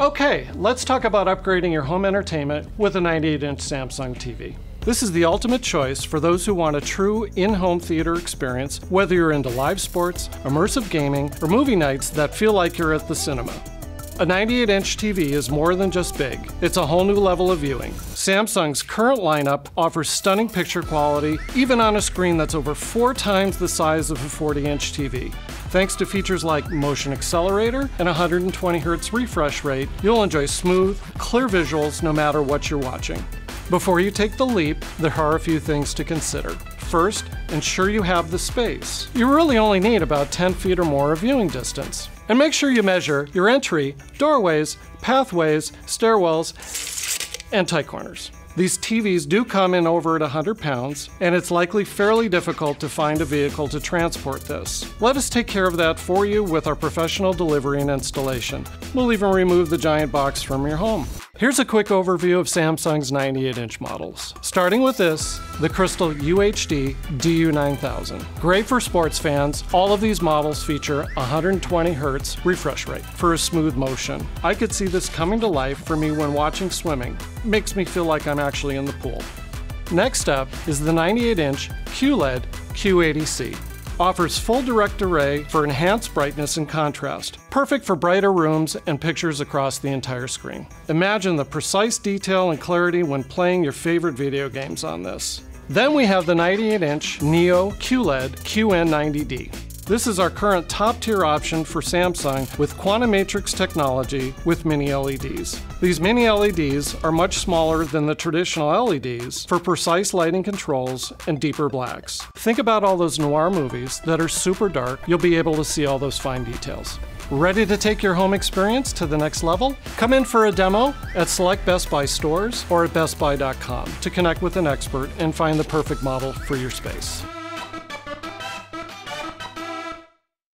Okay, let's talk about upgrading your home entertainment with a 98-inch Samsung TV. This is the ultimate choice for those who want a true in-home theater experience, whether you're into live sports, immersive gaming, or movie nights that feel like you're at the cinema. A 98-inch TV is more than just big, it's a whole new level of viewing. Samsung's current lineup offers stunning picture quality, even on a screen that's over 4 times the size of a 40-inch TV. Thanks to features like motion accelerator and 120Hz refresh rate, you'll enjoy smooth, clear visuals no matter what you're watching. Before you take the leap, there are a few things to consider. First, ensure you have the space. You really only need about 10 feet or more of viewing distance. And make sure you measure your entry, doorways, pathways, stairwells, and tight corners. These TVs do come in over at 100 pounds, and it's likely fairly difficult to find a vehicle to transport this. Let us take care of that for you with our professional delivery and installation. We'll even remove the giant box from your home. Here's a quick overview of Samsung's 98-inch models. Starting with this, the Crystal UHD DU9000. Great for sports fans, all of these models feature 120Hz refresh rate for a smooth motion. I could see this coming to life for me when watching swimming. It makes me feel like I'm actually in the pool. Next up is the 98-inch QLED Q80C. Offers full direct array for enhanced brightness and contrast, perfect for brighter rooms and pictures across the entire screen. Imagine the precise detail and clarity when playing your favorite video games on this. Then we have the 98-inch Neo QLED QN90D. This is our current top-tier option for Samsung with Quantum Matrix technology with mini LEDs. These mini LEDs are much smaller than the traditional LEDs for precise lighting controls and deeper blacks. Think about all those noir movies that are super dark. You'll be able to see all those fine details. Ready to take your home experience to the next level? Come in for a demo at select Best Buy stores or at bestbuy.com to connect with an expert and find the perfect model for your space.